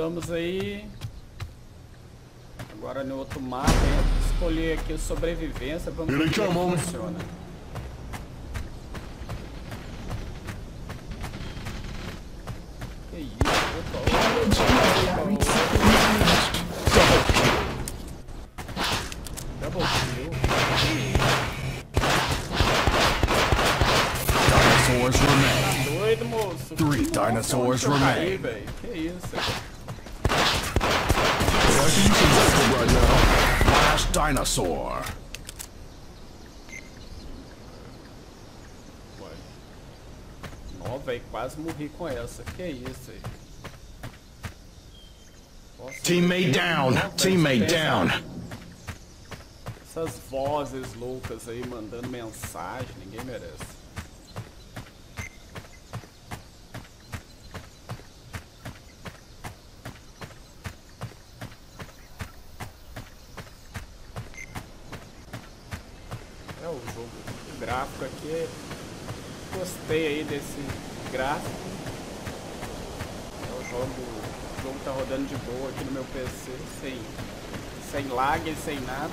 Estamos aí. Agora no outro mapa, escolher aqui o sobrevivência. Vamos ver como funciona. Que isso? Double kill. Dinosaurs remain. Doido, moço. 3 dinosaurs remain. Que isso? Last dinosaur. Ó, velho, quase morri com essa. Que isso aí? Teammate down. Teammate down. Essas vozes loucas aí mandando mensagem, ninguém merece. Gráfico aqui, gostei aí desse gráfico. O jogo tá rodando de boa aqui no meu PC, sem lag, sem nada.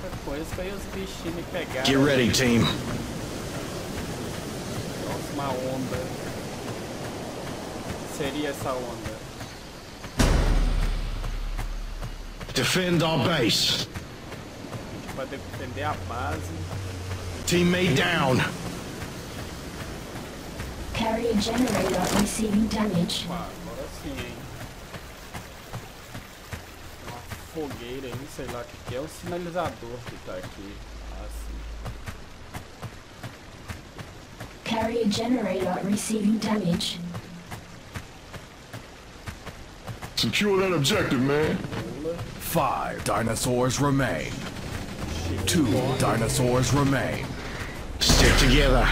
Muita coisa foi os bichinhos me pegaram. Get ready, team. Uma onda. Seria essa onda. Defend our base. Para defender a base. Teammate down. Carrier generator receiving damage. Opa, agora sim, hein? Uma fogueira aí, sei lá o que que é. O sinalizador que tá aqui. Ah, sim. Carrier generator receiving damage. Secure that objective, man. 5 dinosaurs remain. 2 dinosaurs remain. Stick together.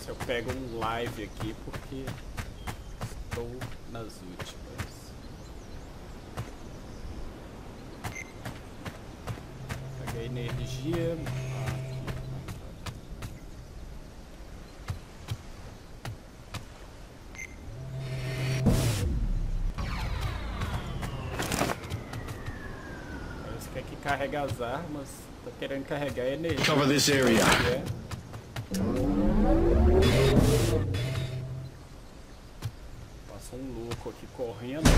Se eu pego live aqui porque estou nas últimas. Peguei energia. Parece que é que carrega as armas. Tô querendo carregar energia. Cover this area. Um louco aqui correndo.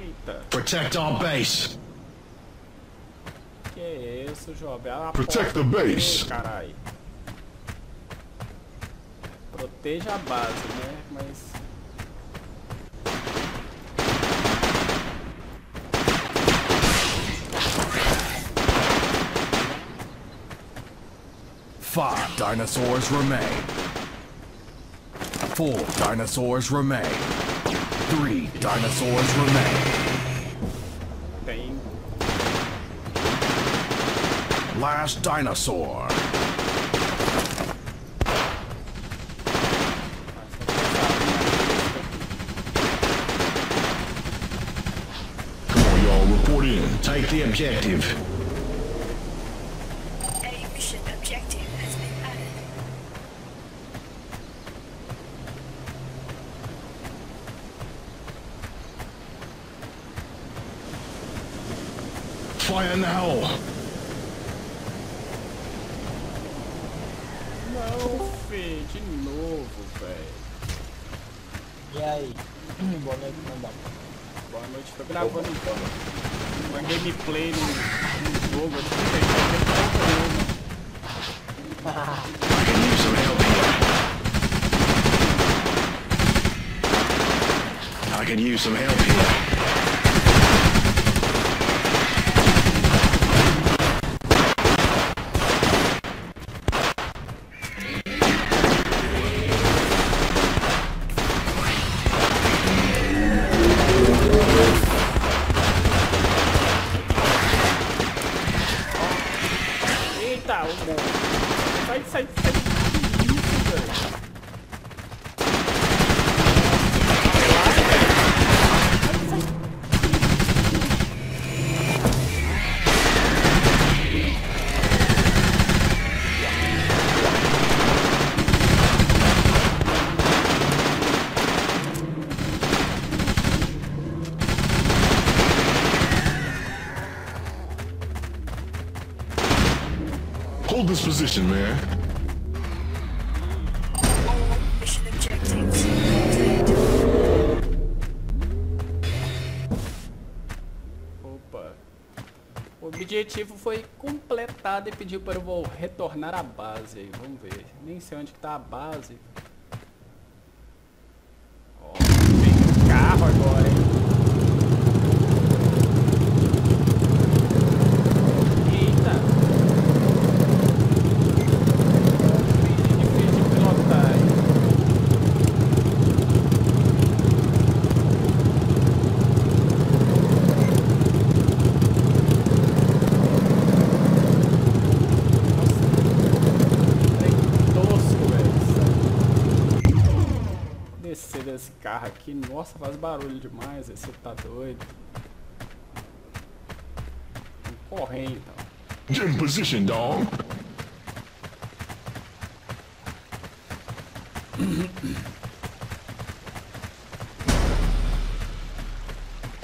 Eita. Protect our base. Que é isso, jovem? Protect the base. Carai. Proteja a base, né? Mas five dinosaurs remain. 4 dinosaurs remain. 3 dinosaurs remain. Bang. Last dinosaur. Come on, y'all, report in. Take the objective. A mission objective has been added. Fire now! Não, Fê, de novo, velho. E aí? Boa noite, mandar. Boa noite, tô gravando então. Uma gameplay no jogo, eu I can use some help here. Tá, Hold this position, Mayor. All mission objectives completed. Opa. O objetivo foi completado e pediu para eu retornar à base. Vamos ver. Nem sei onde que tá a base. Ó, tem carro agora, hein? Esse carro aqui, nossa, faz barulho demais, você tá doido. Vamos correr então. Get in position, dog.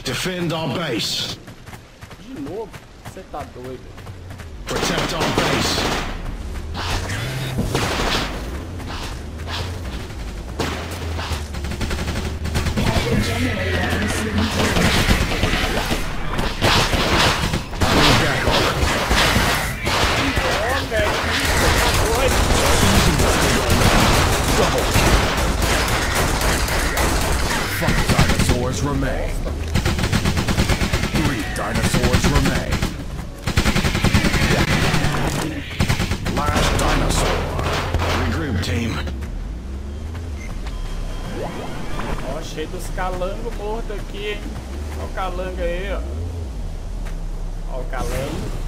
Defend our base. De novo, você tá doido. Protect our base. Remain. Three dinosaurs remain. Last dinosaur. Regroup team. Ó, cheio dos calangos mortos aqui, hein? Ó o calango aí, ó. Ó o calango.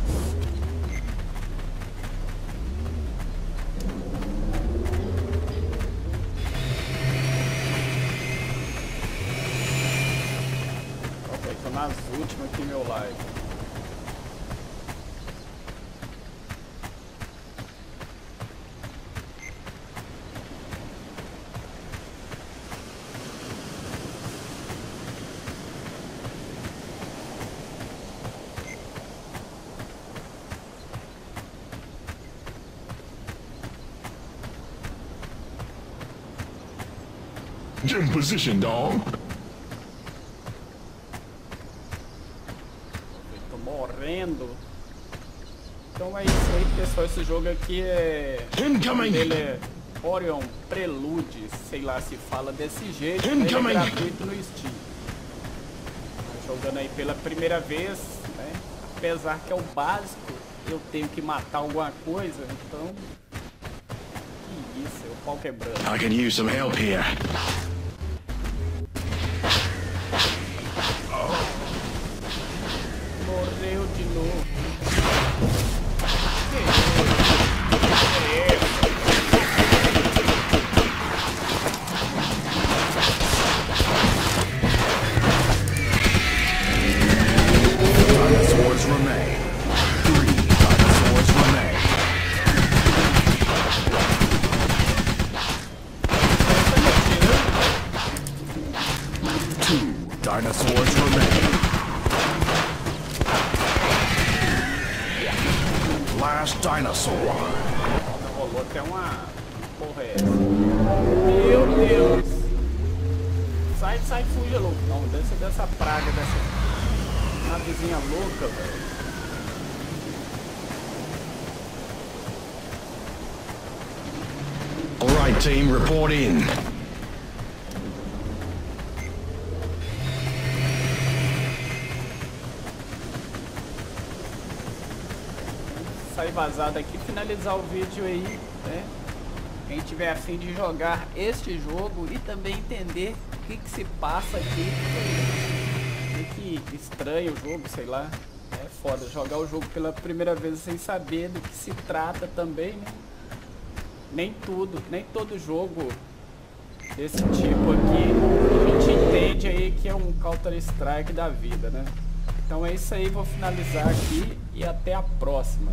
Nas últimas aqui, meu live. Get in position, dog. Então é isso aí, pessoal, esse jogo aqui é... Ele é Orion Prelude, sei lá se fala desse jeito, né? Ele é gratuito no Steam. Jogando aí pela primeira vez, né? Apesar que é o básico, eu tenho que matar alguma coisa, então... Que isso, é o pau quebrando. I can use some help here. Morreu de novo. Dinosaurs remain. Three dinosaurs remain. Two dinosaurs remain. Last dinosaur. Rolou até uma porra essa. Meu Deus! Sai, sai, fuja louco. Não, desce dessa praga, dessa navezinha louca, velho. Alright team, report in. Vazado aqui, finalizar o vídeo aí, né? Quem tiver a fim de jogar este jogo e também entender o que, que se passa aqui, que estranho o jogo, sei lá, é foda jogar o jogo pela primeira vez sem saber do que se trata também, né? nem todo jogo desse tipo aqui, a gente entende aí que é um Counter-Strike da vida, né? Então é isso aí, vou finalizar aqui e até a próxima.